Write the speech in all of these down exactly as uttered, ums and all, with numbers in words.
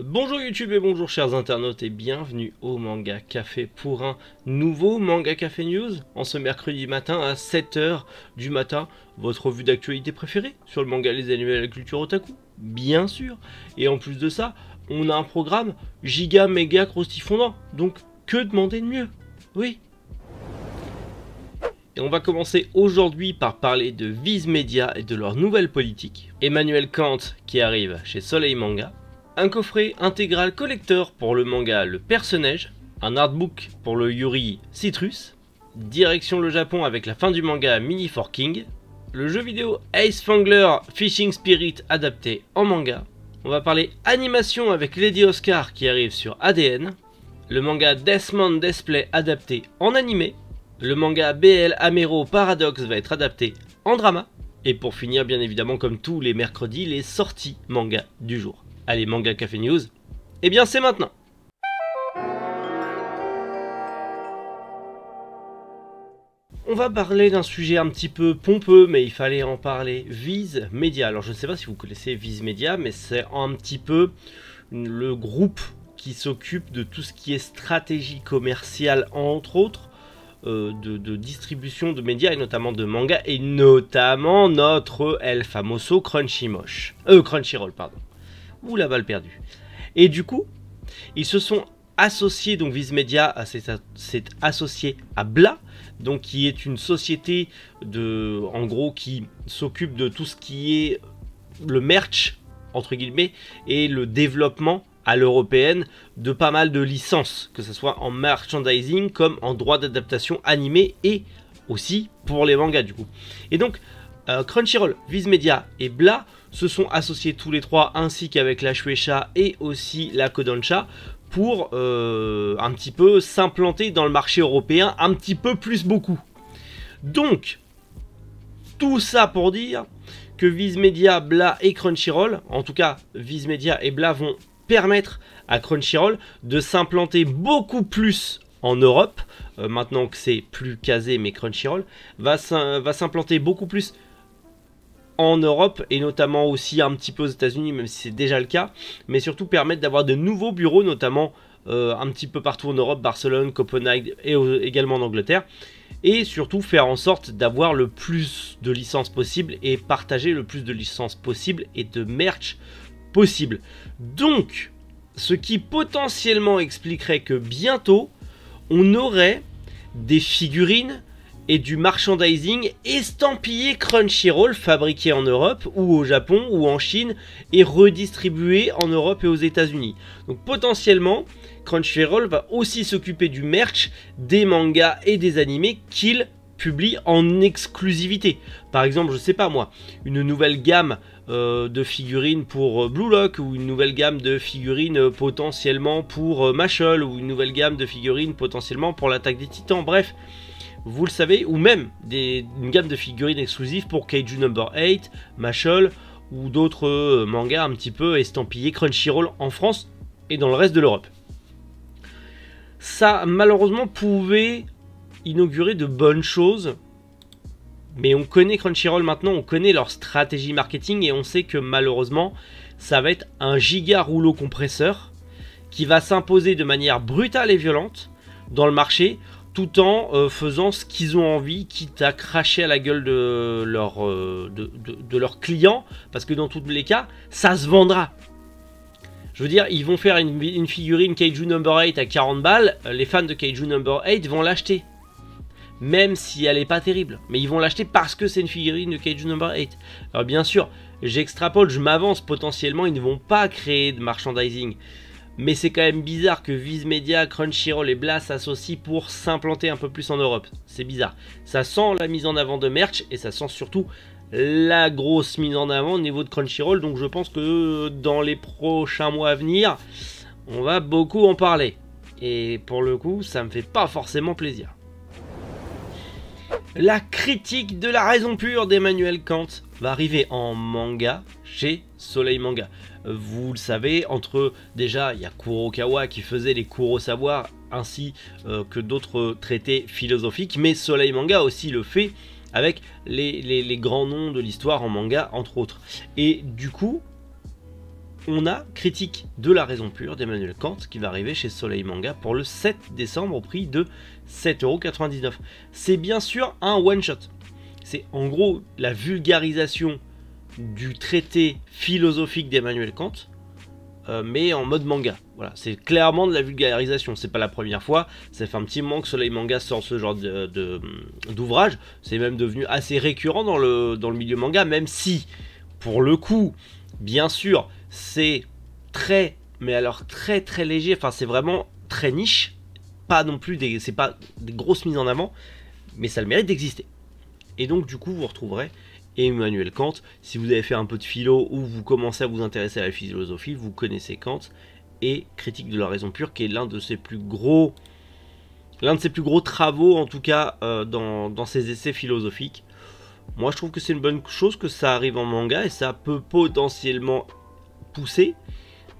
Bonjour YouTube et bonjour chers internautes et bienvenue au Manga Café pour un nouveau Manga Café News en ce mercredi matin à sept heures du matin, votre revue d'actualité préférée sur le manga, les animés et la culture otaku, bien sûr. Et en plus de ça, on a un programme giga méga croustifondant, donc que demander de mieux, oui. Et on va commencer aujourd'hui par parler de Viz Media et de leur nouvelle politique. Emmanuel Kant qui arrive chez Soleil Manga. Un coffret intégral collector pour le manga Le Perce Neige, un artbook pour le yuri Citrus, direction le Japon avec la fin du manga Mini four king, le jeu vidéo Ace Angler Fishing Spirit adapté en manga, on va parler animation avec Lady Oscar qui arrive sur A D N, le manga Dead Mount Death Play adapté en animé, le manga B L Ameiro Paradox va être adapté en drama, et pour finir bien évidemment comme tous les mercredis, les sorties manga du jour. Allez, Manga Café News, eh bien c'est maintenant. On va parler d'un sujet un petit peu pompeux, mais il fallait en parler, Viz Media. Alors je ne sais pas si vous connaissez Viz Media, mais c'est un petit peu le groupe qui s'occupe de tout ce qui est stratégie commerciale, entre autres, euh, de, de distribution de médias, et notamment de manga, et notamment notre El Famoso Crunchymosh. Euh, Crunchyroll, pardon. Ou la balle perdue. Et du coup, ils se sont associés, donc Viz Media s'est associé à Bla, donc qui est une société de, en gros, qui s'occupe de tout ce qui est le merch, entre guillemets, et le développement à l'européenne de pas mal de licences, que ce soit en merchandising comme en droit d'adaptation animé et aussi pour les mangas du coup. Et donc, Euh, Crunchyroll, Viz Media et Bla se sont associés tous les trois, ainsi qu'avec la Shueisha et aussi la Kodansha, pour euh, un petit peu s'implanter dans le marché européen un petit peu plus beaucoup. Donc, tout ça pour dire que Viz Media, Bla et Crunchyroll, en tout cas Viz Media et Bla vont permettre à Crunchyroll de s'implanter beaucoup plus en Europe, euh, maintenant que c'est plus casé, mais Crunchyroll va s'implanter beaucoup plus en Europe et notamment aussi un petit peu aux États-Unis, même si c'est déjà le cas, mais surtout permettre d'avoir de nouveaux bureaux, notamment euh, un petit peu partout en Europe, Barcelone, Copenhague et au, également en Angleterre, et surtout faire en sorte d'avoir le plus de licences possible et partager le plus de licences possible et de merch possible. Donc, ce qui potentiellement expliquerait que bientôt, on aurait des figurines et du merchandising estampillé Crunchyroll, fabriqué en Europe ou au Japon ou en Chine et redistribué en Europe et aux États-Unis. Donc potentiellement, Crunchyroll va aussi s'occuper du merch, des mangas et des animés qu'il publie en exclusivité. Par exemple, je sais pas moi, une nouvelle gamme euh, de figurines pour euh, Blue Lock, ou une nouvelle gamme de figurines euh, potentiellement pour euh, Machol, ou une nouvelle gamme de figurines potentiellement pour l'attaque des titans, bref. Vous le savez, ou même des, une gamme de figurines exclusives pour Kaiju number eight, Machol ou d'autres euh, mangas un petit peu estampillés Crunchyroll en France et dans le reste de l'Europe. Ça, malheureusement, pouvait inaugurer de bonnes choses, mais on connaît Crunchyroll maintenant, on connaît leur stratégie marketing et on sait que malheureusement, ça va être un giga rouleau compresseur qui va s'imposer de manière brutale et violente dans le marché, tout en euh, faisant ce qu'ils ont envie, quitte à cracher à la gueule de, leur, euh, de, de, de leurs clients, parce que dans tous les cas, ça se vendra. Je veux dire, ils vont faire une, une figurine Kaiju number eight à quarante balles, les fans de Kaiju number eight vont l'acheter, même si elle n'est pas terrible, mais ils vont l'acheter parce que c'est une figurine de Kaiju number eight. Alors bien sûr, j'extrapole, je m'avance, potentiellement ils ne vont pas créer de merchandising, mais c'est quand même bizarre que Viz Media, Crunchyroll et Bla s'associent pour s'implanter un peu plus en Europe. C'est bizarre. Ça sent la mise en avant de merch et ça sent surtout la grosse mise en avant au niveau de Crunchyroll. Donc je pense que dans les prochains mois à venir, on va beaucoup en parler. Et pour le coup, ça me fait pas forcément plaisir. La critique de la raison pure d'Emmanuel Kant va arriver en manga chez Soleil Manga. Vous le savez, entre déjà, il y a Kurokawa qui faisait les Kurosawa ainsi euh, que d'autres traités philosophiques, mais Soleil Manga aussi le fait avec les, les, les grands noms de l'histoire en manga, entre autres. Et du coup, on a Critique de la raison pure d'Emmanuel Kant qui va arriver chez Soleil Manga pour le sept décembre au prix de sept euros quatre-vingt-dix-neuf. C'est bien sûr un one-shot. C'est en gros la vulgarisation du traité philosophique d'Emmanuel Kant, euh, mais en mode manga. Voilà, c'est clairement de la vulgarisation. C'est pas la première fois. Ça fait un petit moment que Soleil Manga sort ce genre d'ouvrage. De, de, c'est même devenu assez récurrent dans le, dans le milieu manga, même si, pour le coup, bien sûr, c'est très, mais alors très très léger. Enfin, c'est vraiment très niche. Pas non plus des, c'est pas des grosses mises en avant, mais ça a le mérite d'exister. Et donc, du coup, vous retrouverez Emmanuel Kant. Si vous avez fait un peu de philo ou vous commencez à vous intéresser à la philosophie, vous connaissez Kant et Critique de la raison pure, qui est l'un de ses plus gros, l'un de ses plus gros travaux, en tout cas euh, dans, dans ses essais philosophiques. Moi, je trouve que c'est une bonne chose que ça arrive en manga et ça peut potentiellement pousser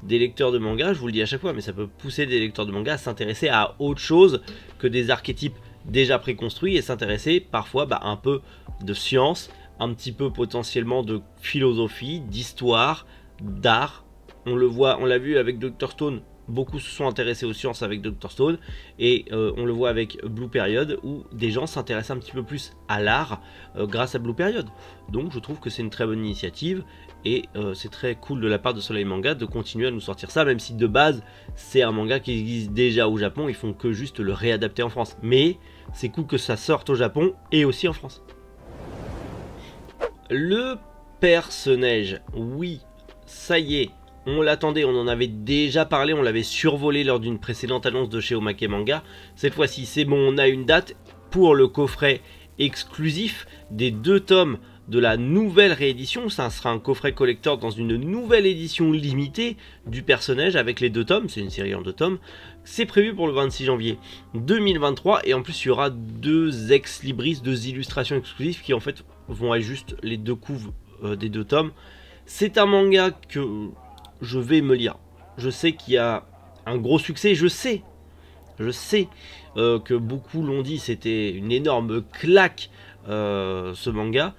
des lecteurs de manga, je vous le dis à chaque fois, mais ça peut pousser des lecteurs de manga à s'intéresser à autre chose que des archétypes déjà préconstruits et s'intéresser parfois bah, un peu de science, un petit peu potentiellement de philosophie, d'histoire, d'art. On le voit, on l'a vu avec docteur Stone, beaucoup se sont intéressés aux sciences avec docteur Stone, et euh, on le voit avec Blue Period où des gens s'intéressent un petit peu plus à l'art euh, grâce à Blue Period. Donc je trouve que c'est une très bonne initiative et euh, c'est très cool de la part de Soleil Manga de continuer à nous sortir ça, même si de base c'est un manga qui existe déjà au Japon, ils font que juste le réadapter en France. Mais c'est cool que ça sorte au Japon et aussi en France. Le Perce Neige, oui, ça y est, on l'attendait, on en avait déjà parlé, on l'avait survolé lors d'une précédente annonce de chez Omake Manga. Cette fois-ci, c'est bon, on a une date pour le coffret exclusif des deux tomes de la nouvelle réédition. Ça sera un coffret collector dans une nouvelle édition limitée du Perce Neige avec les deux tomes, c'est une série en deux tomes. C'est prévu pour le vingt-six janvier deux mille vingt-trois et en plus il y aura deux ex-libris, deux illustrations exclusives qui en fait vont être juste les deux couves euh, des deux tomes. C'est un manga que je vais me lire. Je sais qu'il y a un gros succès, je sais, je sais euh, que beaucoup l'ont dit, c'était une énorme claque euh, ce manga.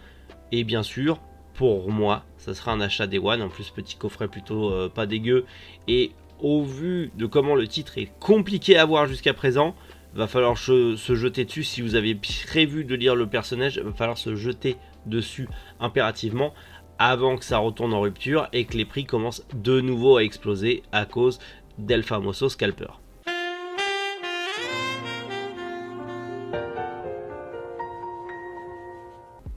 Et bien sûr, pour moi, ça sera un achat Day One. En plus, petit coffret plutôt euh, pas dégueu. Et au vu de comment le titre est compliqué à voir jusqu'à présent, va falloir se jeter dessus. Si vous avez prévu de lire le personnage, va falloir se jeter dessus impérativement avant que ça retourne en rupture et que les prix commencent de nouveau à exploser à cause d'El Famoso Scalper.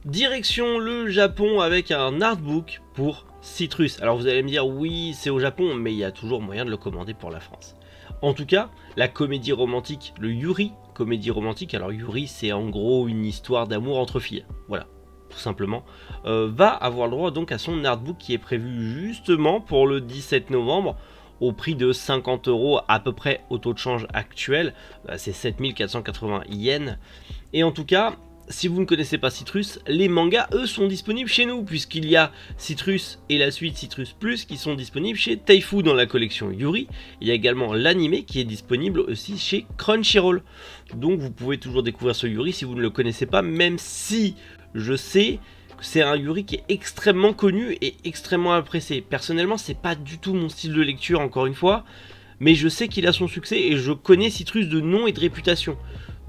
Direction le Japon avec un artbook pour Citrus. Alors vous allez me dire oui c'est au Japon, mais il y a toujours moyen de le commander pour la France. En tout cas, la comédie romantique, le Yuri, comédie romantique, alors Yuri c'est en gros une histoire d'amour entre filles, voilà, tout simplement, euh, va avoir le droit donc à son artbook qui est prévu justement pour le dix-sept novembre au prix de cinquante euros à peu près au taux de change actuel, bah, c'est sept mille quatre cent quatre-vingts yens. Et en tout cas, si vous ne connaissez pas Citrus, les mangas, eux, sont disponibles chez nous, puisqu'il y a Citrus et la suite Citrus Plus qui sont disponibles chez Taifu dans la collection Yuri. Il y a également l'anime qui est disponible aussi chez Crunchyroll. Donc vous pouvez toujours découvrir ce Yuri si vous ne le connaissez pas, même si je sais que c'est un Yuri qui est extrêmement connu et extrêmement apprécié. Personnellement, c'est pas du tout mon style de lecture, encore une fois, mais je sais qu'il a son succès et je connais Citrus de nom et de réputation.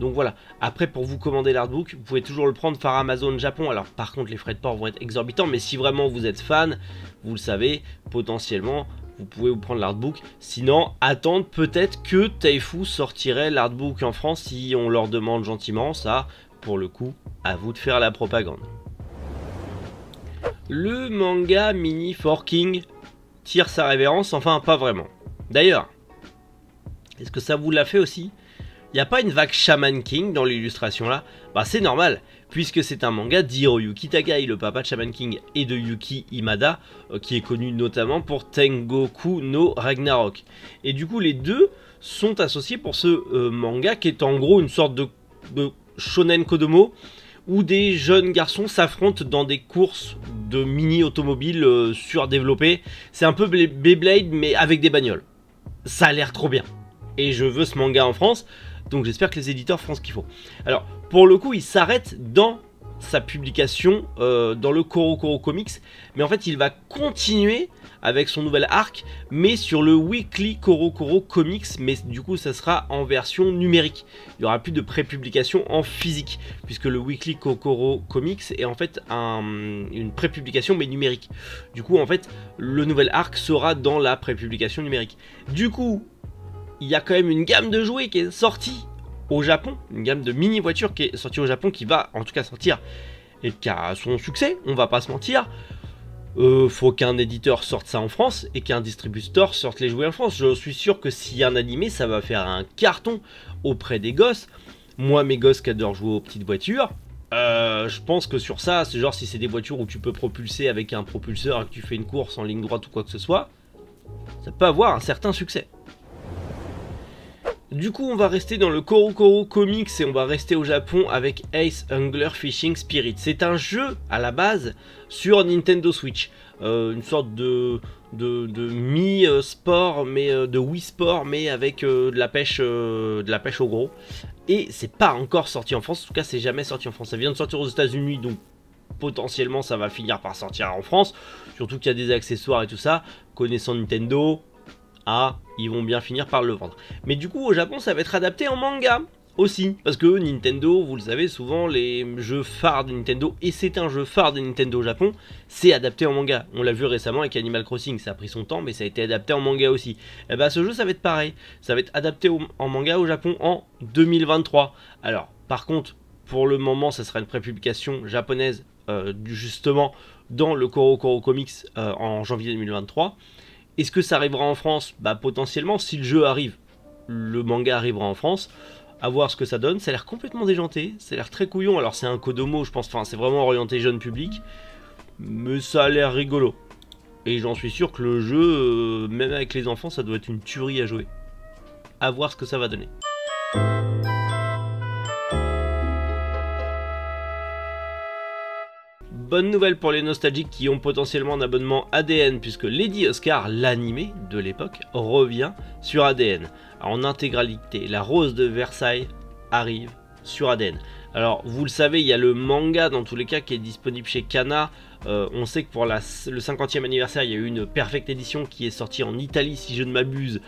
Donc voilà, après pour vous commander l'artbook, vous pouvez toujours le prendre par Amazon Japon. Alors par contre les frais de port vont être exorbitants, mais si vraiment vous êtes fan, vous le savez, potentiellement vous pouvez vous prendre l'artbook. Sinon, attendre peut-être que Taifu sortirait l'artbook en France si on leur demande gentiment. Ça, pour le coup, à vous de faire la propagande. Le manga Mini four king tire sa révérence, enfin pas vraiment. D'ailleurs, est-ce que ça vous l'a fait aussi ? Il n'y a pas une vague Shaman King dans l'illustration là? Bah c'est normal, puisque c'est un manga d'Hiroyuki Takai, le papa de Shaman King, et de Yuki Imada, euh, qui est connu notamment pour Tengoku no Ragnarok. Et du coup les deux sont associés pour ce euh, manga qui est en gros une sorte de, de shonen kodomo, où des jeunes garçons s'affrontent dans des courses de mini-automobiles euh, surdéveloppées. C'est un peu Beyblade mais avec des bagnoles. Ça a l'air trop bien. Et je veux ce manga en France. Donc j'espère que les éditeurs font ce qu'il faut. Alors pour le coup, ils s'arrêtent dans sa publication euh, dans le CoroCoro Comics, mais en fait il va continuer avec son nouvel arc, mais sur le Weekly CoroCoro Comics, mais du coup ça sera en version numérique. Il n'y aura plus de prépublication en physique, puisque le Weekly CoroCoro Comics est en fait un, une prépublication mais numérique. Du coup en fait le nouvel arc sera dans la prépublication numérique. Du coup il y a quand même une gamme de jouets qui est sortie au Japon, une gamme de mini voitures qui est sortie au Japon, qui va en tout cas sortir et qui a son succès, on va pas se mentir. Euh, faut qu'un éditeur sorte ça en France et qu'un distributeur sorte les jouets en France. Je suis sûr que s'il y a un animé, ça va faire un carton auprès des gosses. Moi, mes gosses qui adorent jouer aux petites voitures, euh, je pense que sur ça, c'est genre si c'est des voitures où tu peux propulser avec un propulseur et que tu fais une course en ligne droite ou quoi que ce soit, ça peut avoir un certain succès. Du coup, on va rester dans le CoroCoro Comics et on va rester au Japon avec Ace Angler Fishing Spirit. C'est un jeu à la base sur Nintendo Switch, euh, une sorte de, de, de mi-sport, mais de Wii Sport, mais avec euh, de, la pêche, euh, de la pêche au gros. Et c'est pas encore sorti en France, en tout cas c'est jamais sorti en France. Ça vient de sortir aux États-Unis, donc potentiellement ça va finir par sortir en France, surtout qu'il y a des accessoires et tout ça. Connaissant Nintendo, ah, ils vont bien finir par le vendre. Mais du coup au Japon ça va être adapté en manga aussi, parce que Nintendo, vous le savez, souvent les jeux phares de Nintendo, et c'est un jeu phare de Nintendo au Japon, c'est adapté en manga. On l'a vu récemment avec Animal Crossing, ça a pris son temps mais ça a été adapté en manga aussi. Et bah ce jeu ça va être pareil, ça va être adapté au, en manga au Japon en deux mille vingt-trois. Alors par contre pour le moment ça sera une prépublication japonaise euh, justement dans le CoroCoro Comics euh, en janvier deux mille vingt-trois. Est-ce que ça arrivera en France? Bah potentiellement, si le jeu arrive, le manga arrivera en France. À voir ce que ça donne. Ça a l'air complètement déjanté, ça a l'air très couillon. Alors c'est un Kodomo, je pense, enfin c'est vraiment orienté jeune public, mais ça a l'air rigolo. Et j'en suis sûr que le jeu, euh, même avec les enfants, ça doit être une tuerie à jouer. À voir ce que ça va donner. Bonne nouvelle pour les nostalgiques qui ont potentiellement un abonnement A D N, puisque Lady Oscar, l'animé de l'époque, revient sur A D N. Alors, en intégralité, La Rose de Versailles arrive sur A D N. Alors vous le savez, il y a le manga dans tous les cas qui est disponible chez Kana. Euh, on sait que pour la, le cinquantième anniversaire, il y a eu une perfecte édition qui est sortie en Italie si je ne m'abuse.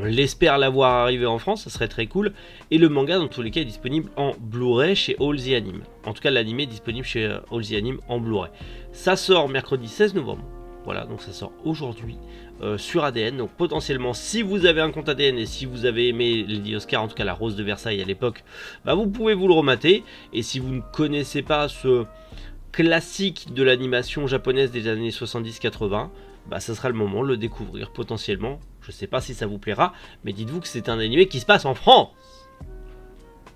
On l'espère l'avoir arrivé en France, ça serait très cool. Et le manga, dans tous les cas, est disponible en Blu-ray chez All The Anime. En tout cas, l'anime est disponible chez All The Anime en Blu-ray. Ça sort mercredi seize novembre. Voilà, donc ça sort aujourd'hui euh, sur A D N. Donc potentiellement, si vous avez un compte A D N et si vous avez aimé Lady Oscar, en tout cas La Rose de Versailles à l'époque, bah vous pouvez vous le remater. Et si vous ne connaissez pas ce classique de l'animation japonaise des années soixante-dix quatre-vingts, bah ça sera le moment de le découvrir potentiellement. Je sais pas si ça vous plaira, mais dites-vous que c'est un animé qui se passe en France.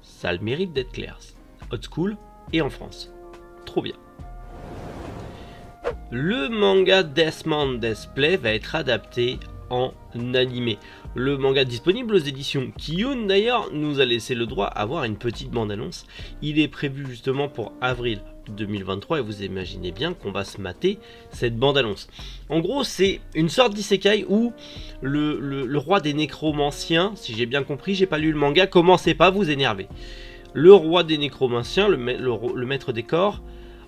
Ça a le mérite d'être clair. Old school et en France. Trop bien. Le manga Dead Mount Death Play va être adapté en animé. Le manga disponible aux éditions Kiyun d'ailleurs nous a laissé le droit à avoir une petite bande-annonce. Il est prévu justement pour avril deux mille vingt-trois et vous imaginez bien qu'on va se mater cette bande-annonce. En gros c'est une sorte d'isekai où le, le, le roi des nécromanciens, si j'ai bien compris, j'ai pas lu le manga, commencez pas à vous énerver. Le roi des nécromanciens, le, le, le maître des corps,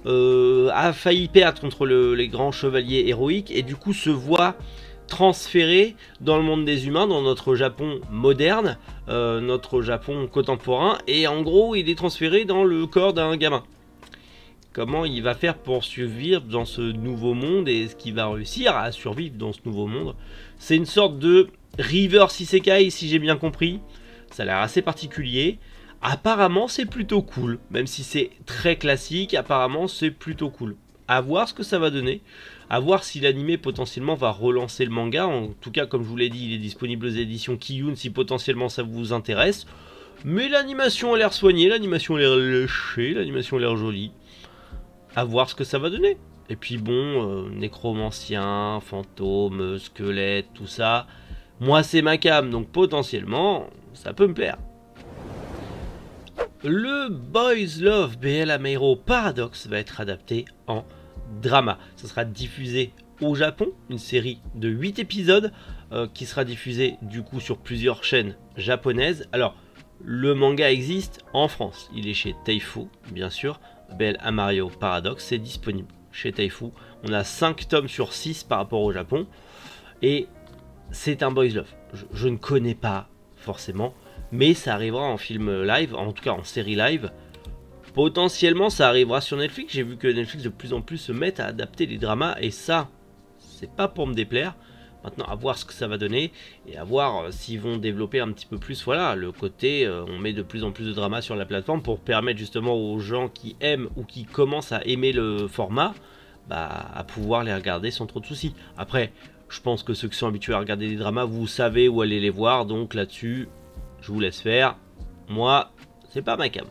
euh, a failli perdre contre le, les grands chevaliers héroïques et du coup se voit transféré dans le monde des humains, dans notre Japon moderne, euh, notre Japon contemporain, et en gros il est transféré dans le corps d'un gamin. Comment il va faire pour survivre dans ce nouveau monde et est-ce qu'il va réussir à survivre dans ce nouveau monde? C'est une sorte de reverse isekai si j'ai bien compris. Ça a l'air assez particulier. Apparemment c'est plutôt cool. Même si c'est très classique, apparemment c'est plutôt cool. À voir ce que ça va donner. À voir si l'anime potentiellement va relancer le manga. En tout cas comme je vous l'ai dit, il est disponible aux éditions Kiyun si potentiellement ça vous intéresse. Mais l'animation a l'air soignée, l'animation a l'air léchée, l'animation a l'air jolie. À voir ce que ça va donner. Et puis bon, euh, nécromancien, fantôme, squelette, tout ça. Moi c'est ma came, donc potentiellement, ça peut me plaire. Le Boys Love B L Ameiro Paradox va être adapté en drama. Ça sera diffusé au Japon, une série de huit épisodes euh, qui sera diffusée du coup sur plusieurs chaînes japonaises. Alors, le manga existe en France. Il est chez Taifu, bien sûr. s'appelle Ameiro Paradox, c'est disponible chez Taifu. On a cinq tomes sur six par rapport au Japon. Et c'est un boys love. Je, je ne connais pas forcément, mais ça arrivera en film live, en tout cas en série live. Potentiellement, ça arrivera sur Netflix. J'ai vu que Netflix de plus en plus se met à adapter les dramas et ça, c'est pas pour me déplaire. Maintenant, à voir ce que ça va donner et à voir euh, s'ils vont développer un petit peu plus. Voilà, le côté, euh, on met de plus en plus de drama sur la plateforme pour permettre justement aux gens qui aiment ou qui commencent à aimer le format, bah, à pouvoir les regarder sans trop de soucis. Après, je pense que ceux qui sont habitués à regarder des dramas, vous savez où aller les voir. Donc là-dessus, je vous laisse faire. Moi, c'est pas ma cam.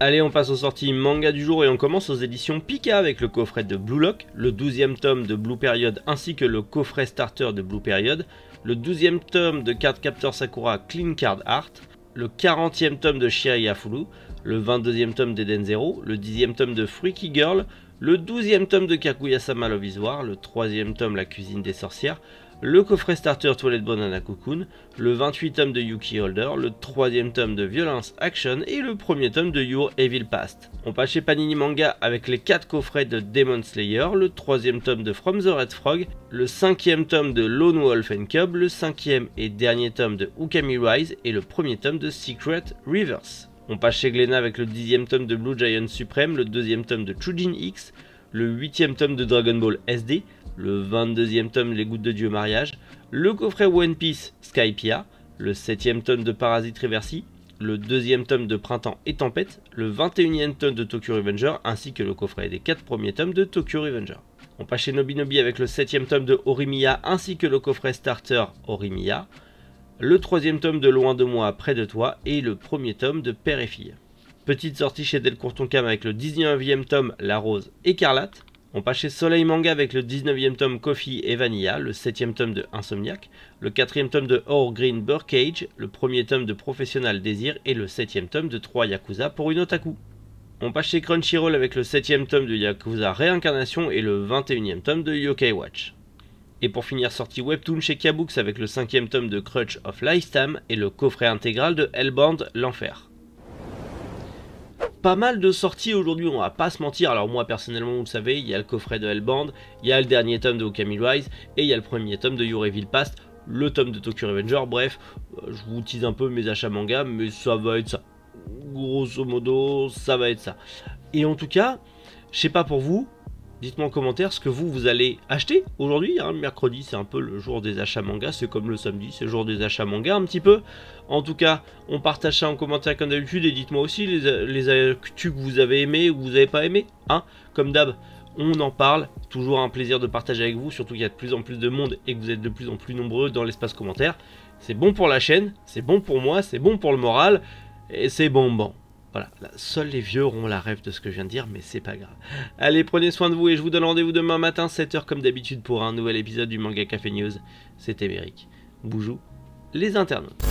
Allez, on passe aux sorties manga du jour et on commence aux éditions Pika avec le coffret de Blue Lock, le douzième tome de Blue Period ainsi que le coffret starter de Blue Period, le douzième tome de Card Captor Sakura Clean Card Art, le quarantième tome de Shirai Yafulu, le vingt-deuxième tome d'Eden Zero, le dixième tome de Freaky Girl, le douzième tome de Kaguya-sama Love is War, le troisième tome La Cuisine des Sorcières, le coffret starter Toilette Banana Cocoon, le vingt-huit tome de Yuki Holder, le troisième tome de Violence Action et le premier tome de Your Evil Past. On passe chez Panini Manga avec les quatre coffrets de Demon Slayer, le troisième tome de From the Red Frog, le cinquième tome de Lone Wolf and Cub, le cinquième et dernier tome de Ukami Rise et le premier tome de Secret Reverse. On passe chez Glénat avec le dixième tome de Blue Giant Supreme, le deuxième tome de Chujin X, le huitième tome de Dragon Ball S D, le vingt-deuxième tome Les Gouttes de Dieu Mariage, le coffret One Piece Skypiea, le septième tome de Parasite Reversi, le deuxième tome de Printemps et Tempête, le vingt-et-unième tome de Tokyo Revenger ainsi que le coffret des quatre premiers tomes de Tokyo Revenger. On passe chez Nobinobi avec le septième tome de Horimiya ainsi que le coffret starter Horimiya, le troisième tome de Loin de moi, près de toi et le premier tome de Père et fille. Petite sortie chez Delcourt Tonkam avec le dix-neuvième tome La Rose écarlate. On passe chez Soleil Manga avec le dix-neuvième tome Coffee et Vanilla, le septième tome de Insomniac, le quatrième tome de Or Green Burkage, le premier tome de Professional Désir et le septième tome de trois Yakuza pour une otaku. On passe chez Crunchyroll avec le septième tome de Yakuza Réincarnation et le vingt-et-unième tome de Yokai Watch. Et pour finir, sortie Webtoon chez Kabooks avec le cinquième tome de Crutch of Lifetime et le coffret intégral de Hellbound l'Enfer. Pas mal de sorties aujourd'hui, on va pas se mentir. Alors moi personnellement, vous le savez, il y a le coffret de Hellbound, il y a le dernier tome de Okami Rise et il y a le premier tome de Your Evil Past, le tome de Tokyo Revenger. Bref, je vous tease un peu mes achats manga, mais ça va être ça. Grosso modo, ça va être ça. Et en tout cas, je sais pas pour vous, dites-moi en commentaire ce que vous, vous allez acheter aujourd'hui. Hein, mercredi, c'est un peu le jour des achats manga. C'est comme le samedi, c'est le jour des achats manga un petit peu. En tout cas, on partage ça en commentaire comme d'habitude. Et dites-moi aussi les, les actus que vous avez aimés ou que vous n'avez pas aimés. Hein, comme d'hab, on en parle. Toujours un plaisir de partager avec vous. Surtout qu'il y a de plus en plus de monde et que vous êtes de plus en plus nombreux dans l'espace commentaire. C'est bon pour la chaîne, c'est bon pour moi, c'est bon pour le moral. Et c'est bon, bon. Voilà, seuls les vieux auront la rêve de ce que je viens de dire, mais c'est pas grave. Allez, prenez soin de vous et je vous donne rendez-vous demain matin, sept heures comme d'habitude, pour un nouvel épisode du Manga Café News. C'était Aymeric. Boujou, les internautes.